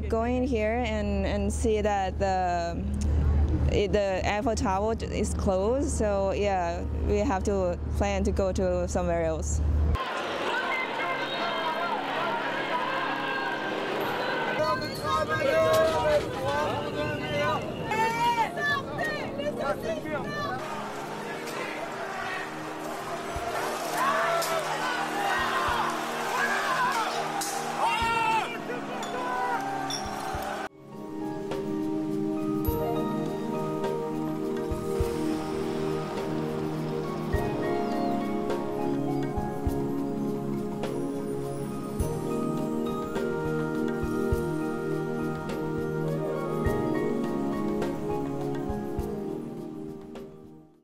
going here and see that the Eiffel Tower is closed, so yeah, we have to plan to go to somewhere else.